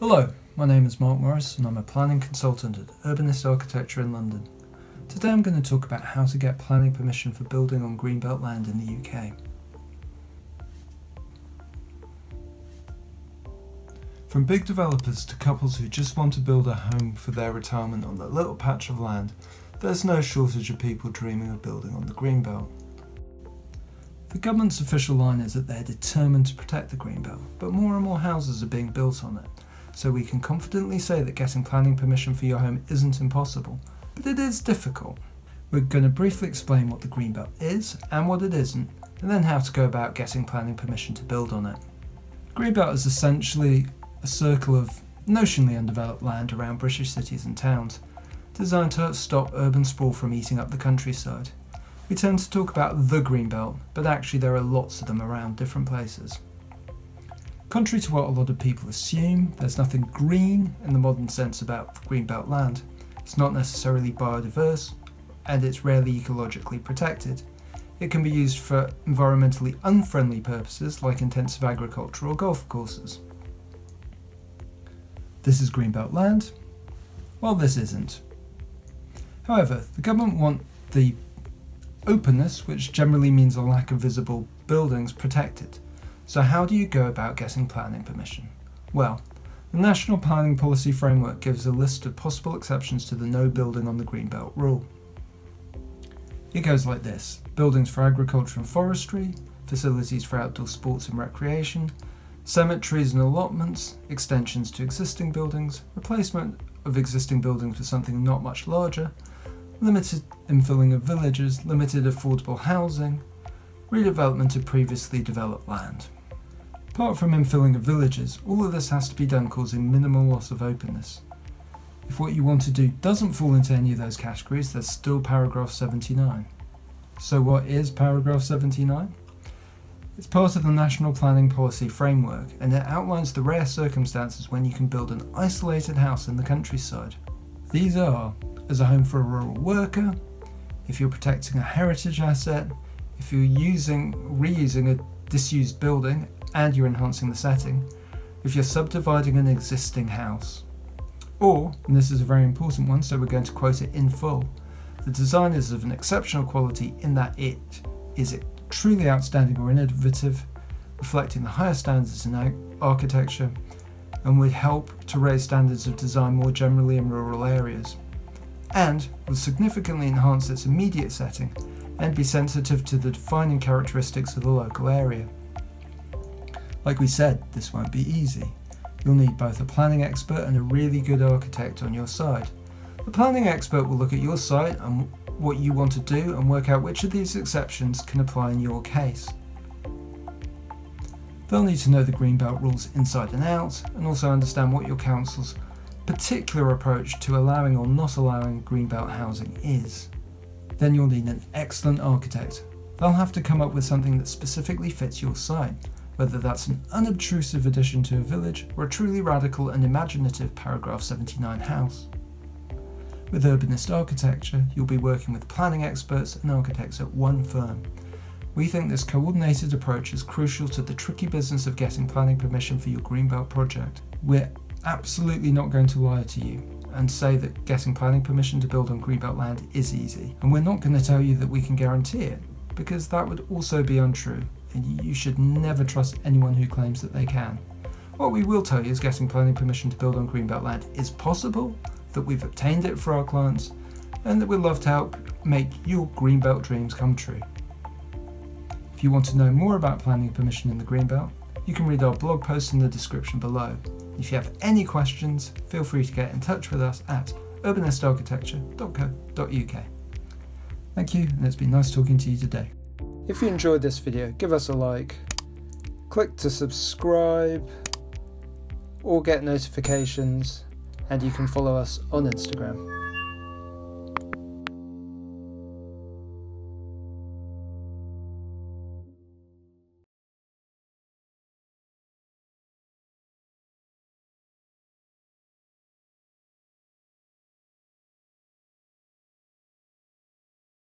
Hello, my name is Mark Morris and I'm a planning consultant at Urbanist Architecture in London. Today I'm going to talk about how to get planning permission for building on Green Belt land in the UK. From big developers to couples who just want to build a home for their retirement on that little patch of land, there's no shortage of people dreaming of building on the Green Belt. The government's official line is that they're determined to protect the Green Belt, but more and more houses are being built on it. So we can confidently say that getting planning permission for your home isn't impossible, but it is difficult. We're going to briefly explain what the Green Belt is and what it isn't, and then how to go about getting planning permission to build on it. Green Belt is essentially a circle of notionally undeveloped land around British cities and towns, designed to stop urban sprawl from eating up the countryside. We tend to talk about the Green Belt, but actually there are lots of them around different places. Contrary to what a lot of people assume, there's nothing green in the modern sense about Green Belt land. It's not necessarily biodiverse, and it's rarely ecologically protected. It can be used for environmentally unfriendly purposes like intensive agriculture or golf courses. This is Green Belt land. Well, this isn't. However, the government want the openness, which generally means a lack of visible buildings, protected. So how do you go about getting planning permission? Well, the National Planning Policy Framework gives a list of possible exceptions to the no building on the Green Belt rule. It goes like this: buildings for agriculture and forestry, facilities for outdoor sports and recreation, cemeteries and allotments, extensions to existing buildings, replacement of existing buildings with something not much larger, limited infilling of villages, limited affordable housing, redevelopment of previously developed land. Apart from infilling of villages, all of this has to be done causing minimal loss of openness. If what you want to do doesn't fall into any of those categories, there's still Paragraph 79. So what is Paragraph 79? It's part of the National Planning Policy Framework, and it outlines the rare circumstances when you can build an isolated house in the countryside. These are: as a home for a rural worker, if you're protecting a heritage asset, if you're reusing a disused building, and you're enhancing the setting, if you're subdividing an existing house. Or, and this is a very important one, so we're going to quote it in full, the design is of an exceptional quality in that it is truly outstanding or innovative, reflecting the higher standards in architecture, and would help to raise standards of design more generally in rural areas, and would significantly enhance its immediate setting and be sensitive to the defining characteristics of the local area. Like we said, this won't be easy. You'll need both a planning expert and a really good architect on your side. The planning expert will look at your site and what you want to do and work out which of these exceptions can apply in your case. They'll need to know the Green Belt rules inside and out, and also understand what your council's particular approach to allowing or not allowing Green Belt housing is. Then you'll need an excellent architect. They'll have to come up with something that specifically fits your site, whether that's an unobtrusive addition to a village or a truly radical and imaginative Paragraph 79 house. With Urbanist Architecture, you'll be working with planning experts and architects at one firm. We think this coordinated approach is crucial to the tricky business of getting planning permission for your Green Belt project. We're absolutely not going to lie to you and say that getting planning permission to build on Green Belt land is easy, and we're not going to tell you that we can guarantee it, because that would also be untrue. And you should never trust anyone who claims that they can. What we will tell you is getting planning permission to build on Green Belt land is possible, that we've obtained it for our clients, and that we'd love to help make your Green Belt dreams come true. If you want to know more about planning permission in the Green Belt, you can read our blog post in the description below. If you have any questions, feel free to get in touch with us at urbanistarchitecture.co.uk. Thank you, and it's been nice talking to you today. If you enjoyed this video, give us a like, click to subscribe or get notifications, and you can follow us on Instagram.